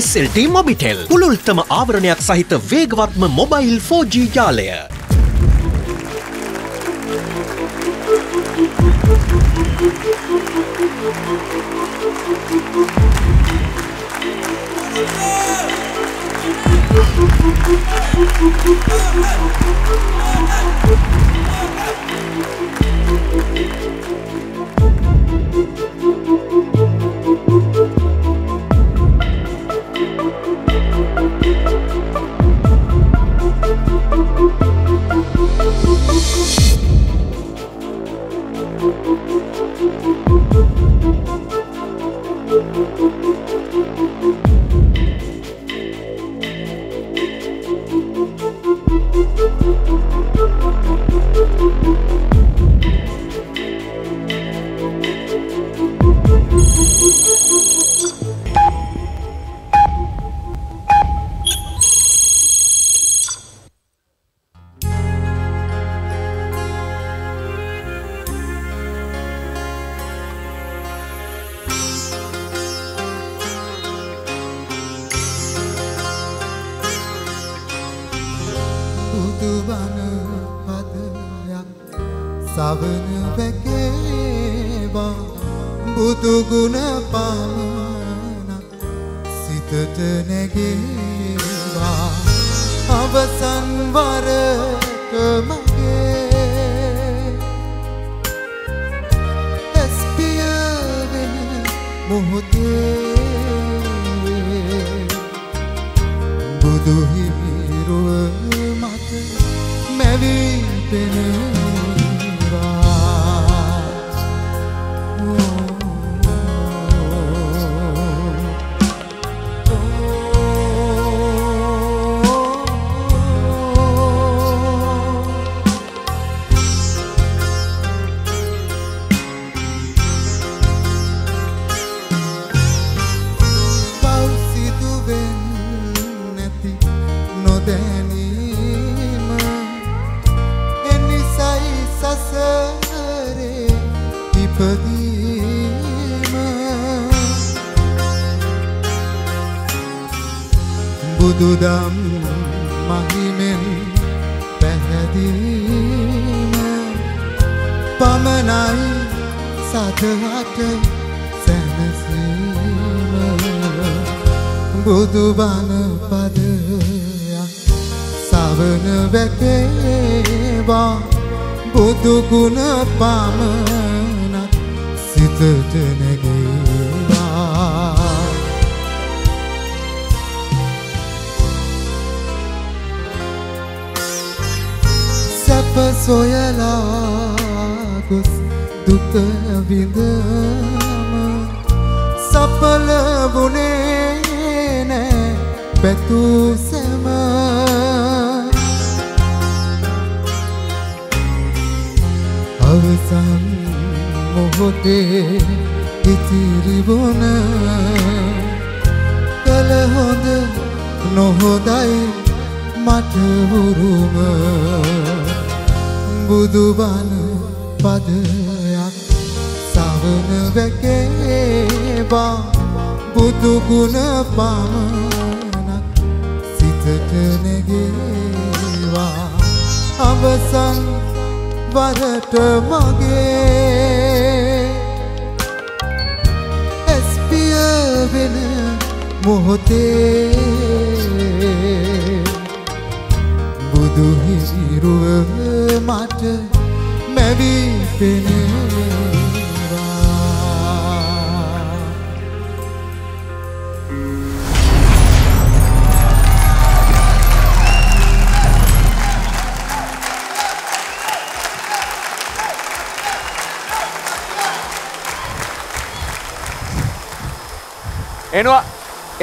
SLT Mobitel පුළුල්තම ආවරණයක් සහිත වේගවත්ම mobile 4G ජාලය.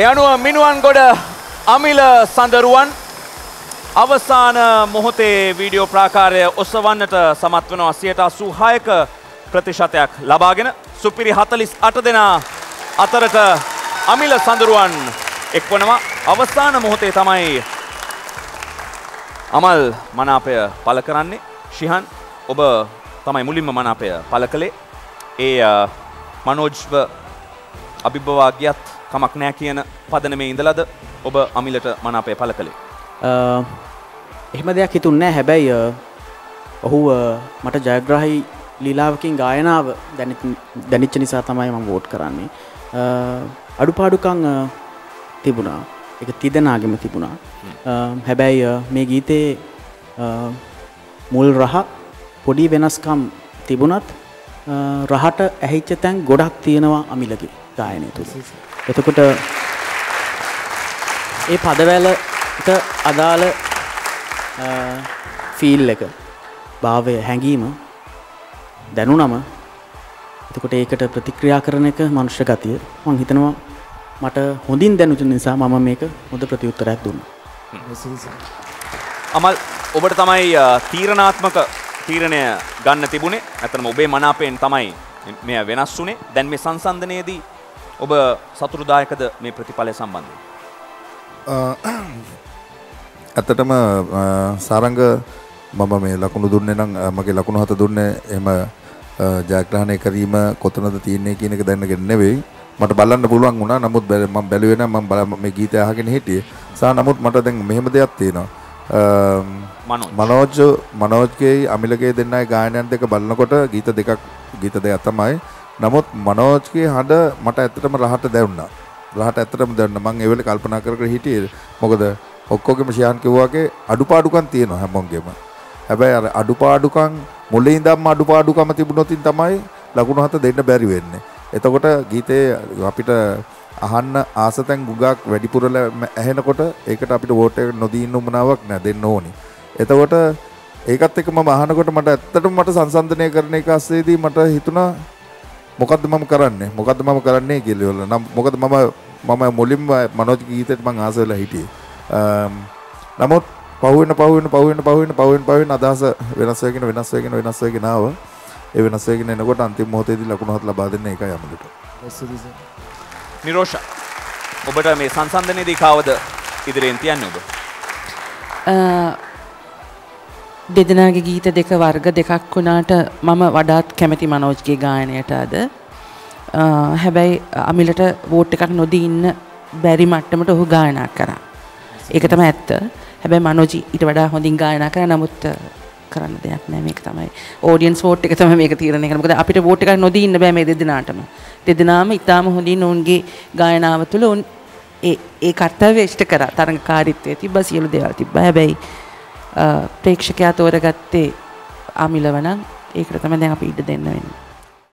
යනුව මිනුවන් ගොඩ අමිල සඳරුවන් අවසාන මොහොතේ වීඩියෝ ප්‍රාකාරය ඔසවන්නට සමත් වෙනවා 86% ප්‍රතිශතයක් ලබාගෙන සුපිරි 48 දෙනා අතරට අමිල සඳරුවන් එක්වනවා අවසාන මොහොතේ තමයි අමල් මනාපය පළ කරන්නේ ශිහන් ඔබ තමයි මුලින්ම මනාපය පළ කළේ ඒ මනෝජ්ව අභිභවා ගියත් කමක් නැහැ කියන පදනමේ ඉඳලාද ඔබ අමිලට මනාපය පළ කළේ? එහෙම දෙයක් හිතුන්නේ නැහැ. හැබැයි ඔහු මට ජයග්‍රාහී ලීලාවකින් ගායනාව දැනෙච්ච නිසා තමයි මම වෝට් කරන්නේ. අඩුපාඩුකම් තිබුණා. ඒක තිදෙනාගෙම තිබුණා. හැබැයි මේ ගීතේ මුල් රහ පොඩි වෙනස්කම් තිබුණත් රහට ඇහිච්ච තැන් ගොඩක් තියෙනවා අමිලගේ ගායනය තුල. එතකොට ඒ පදවැලට අදාළ ෆීල් එක, භාවය, හැඟීම දැනුනම එතකොට ඒකට ප්‍රතික්‍රියා කරන එක මනුෂ්‍ය ගතිය. මම හිතනවා මට හොඳින් දැනුන නිසා මම මේක හොඳ ප්‍රතිඋත්තරයක් දුන්නා. අමල්, ඔබට තමයි තීරණාත්මක තීරණය ගන්න තිබුණේ. ඇත්තටම ඔබේ මනාපයෙන් තමයි මෙය වෙනස් වුණේ. දැන් මේ සංසන්දනයේදී ඔබ සතුටුදායකද මේ ප්‍රතිඵලය සම්බන්ධයෙන්? ඇත්තටම සාරංග, මම මේ ලකුණු දුන්නේ නම් මගේ ලකුණු 7 දුන්නේ එහෙම ජයග්‍රහණය කිරීම කොතනද තියෙන්නේ කියන එක දැනගෙන නෙවෙයි. මට බලන්න පුළුවන් වුණා. නමුත් මම බැලුවේ නම් මම මේ ගීතය අහගෙන හිටියේ. නමුත් මට දැන් මෙහෙම දෙයක් තියෙනවා. මනෝජ්ගේ අමිලගේ දෙන්නයි ගායනයන් දෙක බලනකොට ගීත දෙකක් තමයි. නමුත් මනෝජ්ගේ හඬ මට ඇත්තටම රහට දැනුණා. මම ඒ වෙලේ කල්පනා කර කර හිටියේ. මොකද ඔක්කොගෙම ශාන් කිව්වාගේ අඩුපාඩුකම් තියෙනවා හැමෝගෙම. හැබැයි අර අඩුපාඩුකම් මුලින් ඉඳන්ම අඩුපාඩුකම තිබුණොතින් තමයි ලකුණු 7 දෙන්න බැරි වෙන්නේ. එතකොට ගීතේ අපිට අහන්න ආසතෙන් ගුගක් වැඩිපුර ඇහෙනකොට ඒකට අපිට වෝට් එක නොදී ඉන්න උමනාවක් නෑ, දෙන්න ඕනි. එතකොට ඒකත් එක්ක මම අහනකොට මට ඇත්තටම සංසන්දනය කරන එක ASCII මට හිතුණා මොකද්ද මම කරන්නේ කියලා. නම් මොකද මම මුලින්ම මනෝජ් ගීතෙට මං ආස වෙලා හිටියේ. නමුත් පහුවෙන අදහස වෙනස් වෙගෙන ආව. ඒ වෙනස් වෙගෙන එනකොට අන්තිම මොහොතේදී ලකුණු 7 ලබා දෙන්න එකයි අමුදට. නිරෝෂා, ඔබට මේ සංසන්දනයේදී කාවද ඉදිරියෙන් තියන්නේ ඔබ? දෙදෙනාගේ ගීත දෙක වර්ග දෙකක් වුණාට මම වඩාත් කැමති මනෝජ්ගේ ගායනයට අද. හැබැයි අමිලට වෝට් එකක් නොදී ඉන්න බැරි මට්ටමට ඔහු ගායනා කරා. ඒක තමයි ඇත්ත. හැබැයි මනෝජ් ඊට වඩා හොඳින් ගායනා කරා. නමුත් කරන්න දෙයක් නැහැ. මේක තමයි ඔඩියන්ස් වෝට් එක තමයි මේක තීරණය කරන්නේ. මොකද අපිට වෝට් එකක් නොදී ඉන්න බෑ මේ දෙදෙනාටම. දෙදෙනාම ඉතාම හොඳින් ඔවුන්ගේ ගායනාව තුළ ඔවුන් ඒ කර්තව්‍ය ඉෂ්ට කරා. තරඟකාරීත්වය තිබ්බා, සියලු දේවල් තිබ්බා. හැබැයි ප්‍රේක්ෂකයා තෝරගත්තේ අමිලව නම් ඒකට තමයි දැන් අපි ඉඩ දෙන්න වෙන්නේ.